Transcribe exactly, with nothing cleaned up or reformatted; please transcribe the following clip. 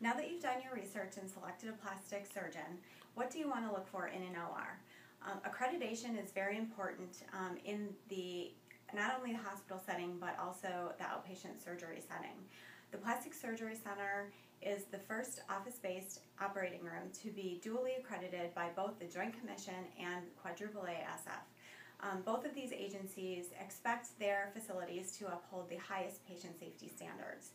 Now that you've done your research and selected a plastic surgeon, what do you want to look for in an O R? Um, accreditation is very important um, in the not only the hospital setting, but also the outpatient surgery setting. The Plastic Surgery Center is the first office-based operating room to be dually accredited by both the Joint Commission and quadruple A S F. Um, both of these agencies expect their facilities to uphold the highest patient safety standards.